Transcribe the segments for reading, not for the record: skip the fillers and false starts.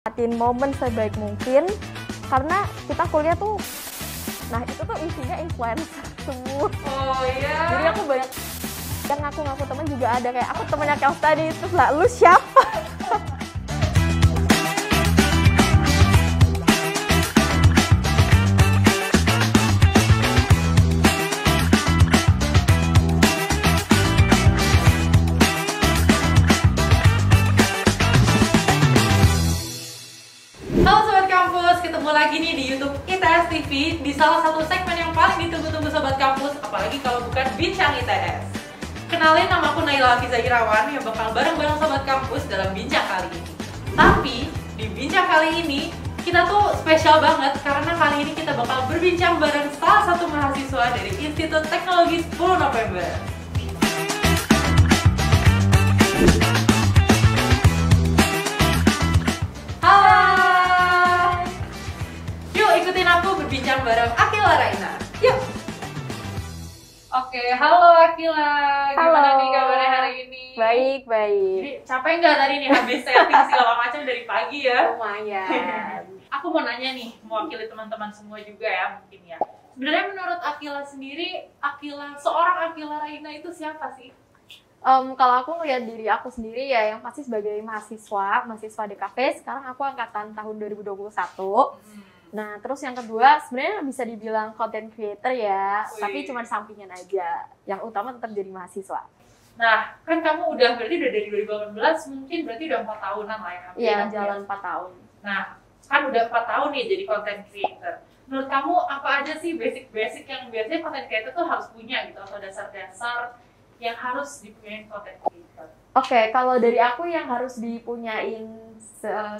Manfaatin momen sebaik mungkin, karena kita kuliah tuh, nah itu tuh isinya influencer semua. Oh iya. Jadi aku banyak yang ngaku-ngaku temen juga ada, kayak aku temennya Qelstudy, terus lah lu siapa? TV, di salah satu segmen yang paling ditunggu-tunggu sobat kampus, apalagi kalau bukan Bincang ITS. Kenalin, nama aku Naila Hafizah Irawan yang bakal bareng-bareng sobat kampus dalam bincang kali ini. Tapi di bincang kali ini kita tuh spesial banget karena kali ini kita bakal berbincang bareng salah satu mahasiswa dari Institut Teknologi 10 November. Bincang bareng Aqila Raina. Yuk. Oke, halo Aqila. Gimana nih kabarnya hari ini? Baik, baik. Jadi, capek nggak tadi nih habis setting segala macam dari pagi ya? Lumayan. Aku mau nanya nih, mewakili teman-teman semua juga ya mungkin ya. Sebenarnya menurut Aqila sendiri, seorang Aqila Raina itu siapa sih? Kalau aku ngeliat diri aku sendiri ya, yang pasti sebagai mahasiswa DKV. Sekarang aku angkatan tahun 2021. Nah, terus yang kedua sebenarnya bisa dibilang content creator ya, tapi cuma sampingan aja. Yang utama tetap jadi mahasiswa. Nah, kan kamu udah berarti udah dari 2018 mungkin berarti udah 4 tahunan lah ya. Iya, jalan 4 tahun. Nah, kan udah 4 tahun nih jadi content creator. Menurut kamu apa aja sih basic-basic yang biasanya content creator tuh harus punya gitu, atau dasar-dasar yang harus dipunyai content creator? Oke, kalau dari aku yang harus dipunyain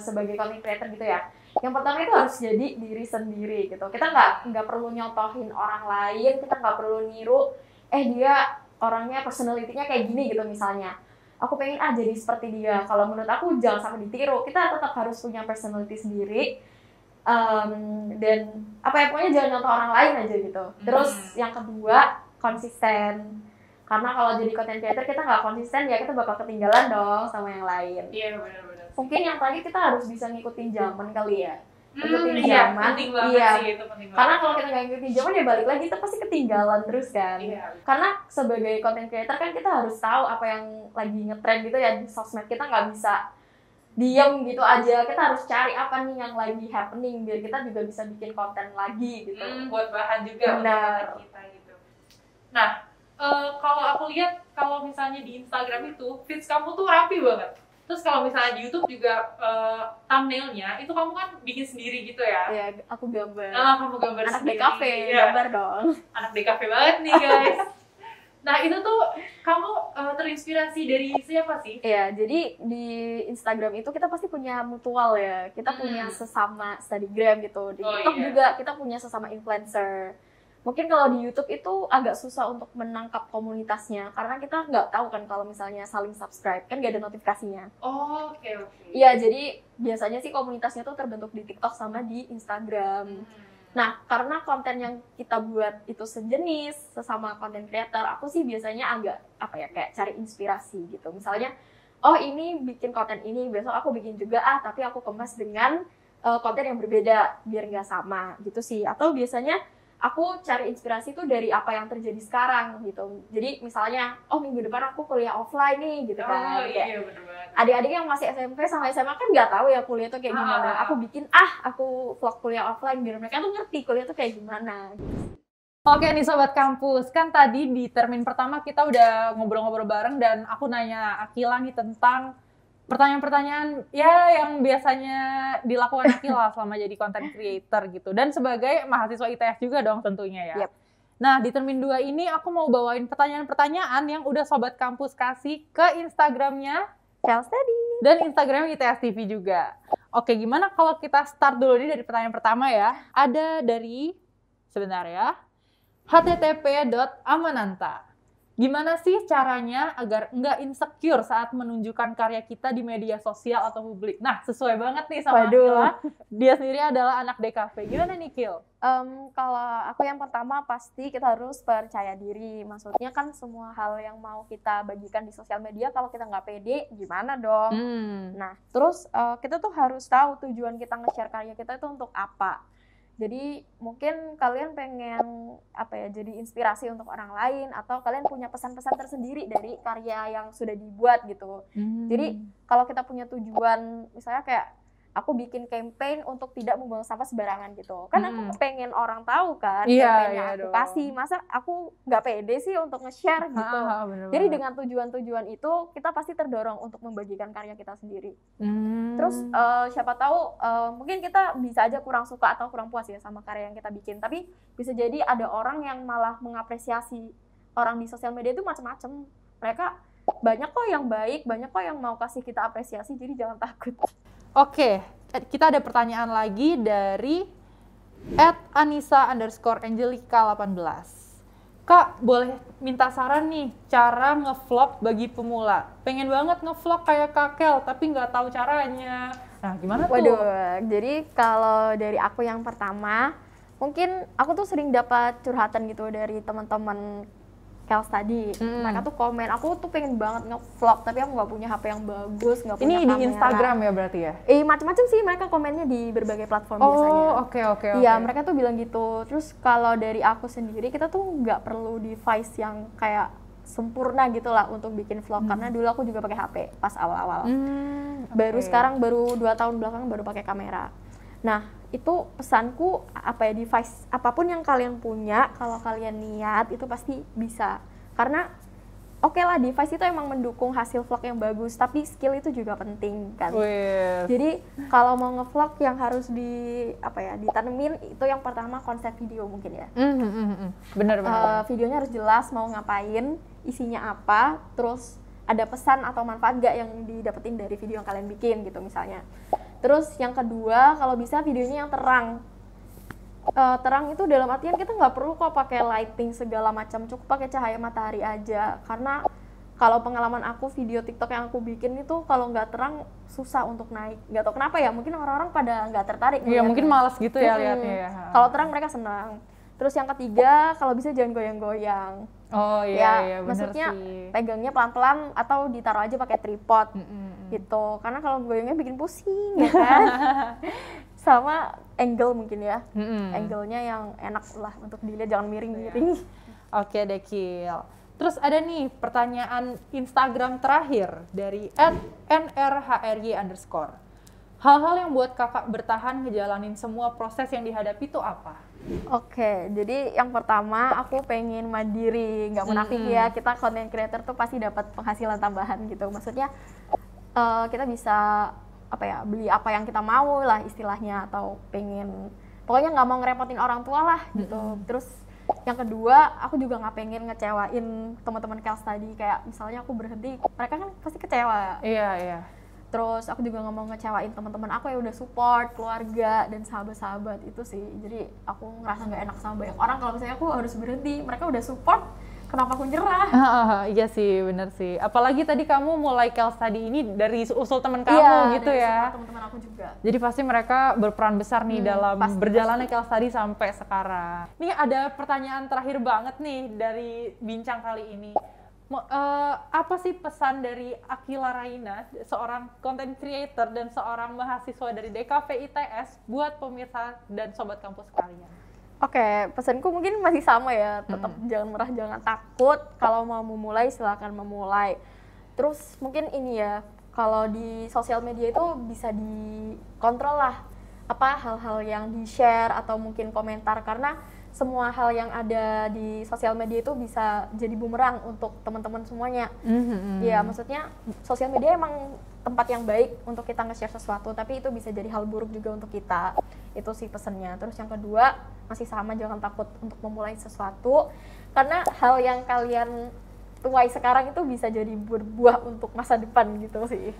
sebagai content creator gitu ya. Yang pertama itu harus jadi diri sendiri gitu. Kita nggak perlu nyotohin orang lain, kita nggak perlu niru, dia orangnya personality-nya kayak gini gitu misalnya. Aku pengen jadi seperti dia. Kalau menurut aku jangan sampai ditiru. Kita tetap harus punya personality sendiri. Dan pokoknya jangan nyotoh orang lain aja gitu. Terus yang kedua, konsisten. Karena kalau jadi content creator kita nggak konsisten ya kita bakal ketinggalan dong sama yang lain. Iya, benar-benar. Mungkin yang tadi kita harus bisa ngikutin zaman kali ya, ngikutin zaman, itu penting banget. Karena kalau kita nggak ngikutin zaman ya balik lagi kita pasti ketinggalan terus kan. Karena sebagai content creator kan kita harus tahu apa yang lagi ngetrend gitu ya di sosmed, kita nggak bisa diam gitu aja, kita harus cari apa nih yang lagi happening biar kita juga bisa bikin konten lagi gitu. Buat bahan juga untuk kita gitu. Nah, kalau aku lihat kalau misalnya di Instagram itu feeds kamu tuh rapi banget. Terus kalau misalnya di YouTube juga thumbnailnya itu kamu kan bikin sendiri gitu ya? Iya, aku gambar. Kamu gambar anak sendiri. Anak DKV, gambar dong. Anak DKV banget nih guys. Nah itu tuh kamu terinspirasi dari siapa sih? Iya, jadi di Instagram itu kita pasti punya mutual ya. Kita punya sesama studygram gitu. Di TikTok juga kita punya sesama influencer. Mungkin kalau di YouTube itu agak susah untuk menangkap komunitasnya karena kita nggak tahu kan kalau misalnya saling subscribe kan nggak ada notifikasinya. Oke. Iya, jadi biasanya sih komunitasnya tuh terbentuk di TikTok sama di Instagram. Nah, karena konten yang kita buat itu sejenis sesama konten creator, aku sih biasanya agak kayak cari inspirasi gitu. Misalnya, oh ini bikin konten ini, besok aku bikin juga tapi aku kemas dengan konten yang berbeda biar nggak sama gitu sih. Atau biasanya aku cari inspirasi tuh dari apa yang terjadi sekarang gitu. Jadi misalnya, oh minggu depan aku kuliah offline nih gitu kan. Iya, bener banget. Adik-adik yang masih SMP sama SMA kan nggak tahu ya kuliah tuh kayak gimana. Aku bikin aku vlog kuliah offline biar mereka tuh ngerti kuliah tuh kayak gimana. Oke nih sobat kampus, kan tadi di termin pertama kita udah ngobrol-ngobrol bareng dan aku nanya Aqila nih tentang pertanyaan-pertanyaan ya yang biasanya dilakukan Aqila selama jadi content creator gitu. Dan sebagai mahasiswa ITS juga dong tentunya ya. Yep. Nah di termin 2 ini aku mau bawain pertanyaan-pertanyaan yang udah sobat kampus kasih ke Instagramnya Qelstudy dan Instagram ITS TV juga. Oke, gimana kalau kita start dulu nih dari pertanyaan pertama ya. Ada dari, sebentar ya, http.amananta. Gimana sih caranya agar nggak insecure saat menunjukkan karya kita di media sosial atau publik? Nah, sesuai banget nih sama Aqila. Dia sendiri adalah anak DKV. Gimana nih, Qil? Kalau aku yang pertama pasti kita harus percaya diri. Maksudnya kan semua hal yang mau kita bagikan di sosial media kalau kita nggak pede gimana dong? Nah terus kita tuh harus tahu tujuan kita nge-share karya kita itu untuk apa. Jadi mungkin kalian pengen jadi inspirasi untuk orang lain atau kalian punya pesan-pesan tersendiri dari karya yang sudah dibuat gitu. Jadi kalau kita punya tujuan misalnya kayak aku bikin campaign untuk tidak membuang sampah sembarangan gitu. Kan aku pengen orang tahu kan campaign-nya aku kasih. Masa aku nggak pede sih untuk nge-share gitu. Jadi dengan tujuan-tujuan itu kita pasti terdorong untuk membagikan karya kita sendiri. Terus siapa tahu mungkin kita bisa aja kurang suka atau kurang puas ya sama karya yang kita bikin. Tapi bisa jadi ada orang yang malah mengapresiasi orang di sosial media itu macam-macam. Mereka banyak kok yang baik, banyak kok yang mau kasih kita apresiasi. Jadi jangan takut. Oke, kita ada pertanyaan lagi dari @anisa_angelica18. Kak, boleh minta saran nih cara ngevlog bagi pemula. Pengen banget ngevlog kayak Kak Qel, tapi nggak tahu caranya. Nah, gimana tuh? Waduh, jadi kalau dari aku yang pertama, mungkin aku tuh sering dapat curhatan gitu dari teman-teman Qelstudy. Mereka tuh komen, aku tuh pengen banget nge-vlog tapi aku nggak punya HP yang bagus, nggak punya kamera. Ini di Instagram ya berarti ya? Macam-macam sih, mereka komennya di berbagai platform biasanya. Oke. Iya, mereka tuh bilang gitu. Terus kalau dari aku sendiri, kita tuh nggak perlu device yang kayak sempurna gitu lah untuk bikin vlog. Karena dulu aku juga pakai HP pas awal-awal. Baru 2 tahun belakang baru pakai kamera. Nah, itu pesanku device apapun yang kalian punya, kalau kalian niat itu pasti bisa. Karena oke lah device itu emang mendukung hasil vlog yang bagus, tapi skill itu juga penting kan. Jadi kalau mau ngevlog yang harus ditanemin itu yang pertama konsep video mungkin ya. Benar. Videonya harus jelas mau ngapain, isinya apa, terus ada pesan atau manfaat gak yang didapetin dari video yang kalian bikin gitu misalnya. Terus yang kedua, kalau bisa videonya yang terang. Terang itu dalam artian kita nggak perlu kok pakai lighting segala macam, cukup pakai cahaya matahari aja. Karena kalau pengalaman aku, video TikTok yang aku bikin itu kalau nggak terang susah untuk naik. Nggak tahu kenapa ya, mungkin orang-orang pada nggak tertarik. Iya, mungkin malas gitu ya lihatnya. Ya. Kalau terang mereka senang. Terus yang ketiga, kalau bisa jangan goyang-goyang. Oh iya, bener sih. Maksudnya pegangnya pelan-pelan atau ditaruh aja pakai tripod. Gitu, karena kalau goyangnya bikin pusing ya kan. Sama angle mungkin ya, angle-nya yang enak lah untuk dilihat, jangan miring-miring. Oke deh Qil. Terus ada nih pertanyaan Instagram terakhir dari @nrhry_. Hal-hal yang buat kakak bertahan ngejalanin semua proses yang dihadapi itu apa? Oke, jadi yang pertama aku pengen mandiri, nggak munafik ya, kita content creator tuh pasti dapat penghasilan tambahan gitu. Maksudnya kita bisa beli apa yang kita mau lah istilahnya, atau pengen pokoknya nggak mau ngerepotin orang tua lah gitu. Terus yang kedua, aku juga nggak pengen ngecewain teman-teman Qelstudy, kayak misalnya aku berhenti mereka kan pasti kecewa. Iya. Terus aku juga nggak mau ngecewain teman-teman aku yang udah support, keluarga dan sahabat-sahabat itu sih. Jadi aku ngerasa nggak enak sama banyak orang kalau misalnya aku harus berhenti, mereka udah support. Kenapa aku nyerah? Iya sih, bener sih. Apalagi tadi kamu mulai Qelstudy ini dari usul teman kamu gitu ya. Iya, teman-teman aku juga. Jadi pasti mereka berperan besar nih dalam berjalannya Qelstudy sampai sekarang. Nih ada pertanyaan terakhir banget nih dari bincang kali ini. Apa sih pesan dari Aqila Raina, seorang content creator dan seorang mahasiswa dari DKV ITS buat pemirsa dan sobat kampus kalian? Oke, pesanku mungkin masih sama ya, tetap jangan merah, jangan takut. Kalau mau memulai, silahkan memulai. Terus mungkin ini ya, kalau di sosial media itu bisa dikontrol lah, apa hal-hal yang di-share atau mungkin komentar, karena semua hal yang ada di sosial media itu bisa jadi bumerang untuk teman-teman semuanya. Ya, maksudnya sosial media emang tempat yang baik untuk kita nge-share sesuatu, tapi itu bisa jadi hal buruk juga untuk kita. Itu sih pesennya. Terus yang kedua, masih sama, jangan takut untuk memulai sesuatu, karena hal yang kalian tuai sekarang itu bisa jadi berbuah untuk masa depan gitu sih.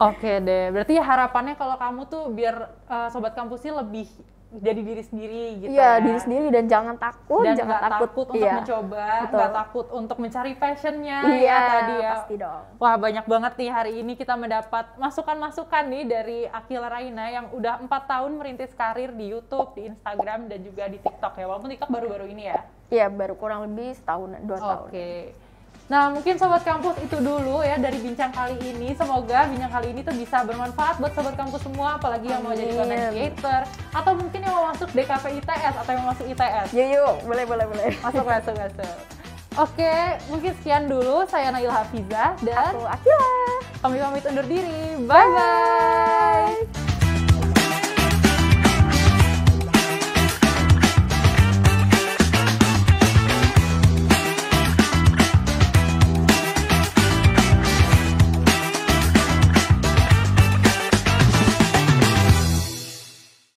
Oke deh, berarti ya harapannya kalau kamu tuh biar sobat kampus sih lebih jadi diri sendiri gitu. Iya, diri sendiri dan jangan takut, dan jangan takut untuk mencoba, nggak takut untuk mencari passionnya. Iya, ya, tadi ya. Pasti dong. Wah, banyak banget nih hari ini kita mendapat masukan-masukan nih dari Aqila Raina yang udah 4 tahun merintis karir di YouTube, di Instagram, dan juga di TikTok ya. Walaupun TikTok baru-baru ini ya. Iya, baru kurang lebih setahun, 2 tahun. Oke. Nah, mungkin Sobat Kampus itu dulu ya dari bincang kali ini. Semoga bincang kali ini tuh bisa bermanfaat buat Sobat Kampus semua, apalagi yang mau jadi content creator, atau mungkin yang mau masuk DKV ITS atau yang mau masuk ITS. Yuk, boleh. Masuk. Oke, mungkin sekian dulu. Saya Naila Hafizah dan aku Aqila. Kami pamit undur diri. Bye-bye.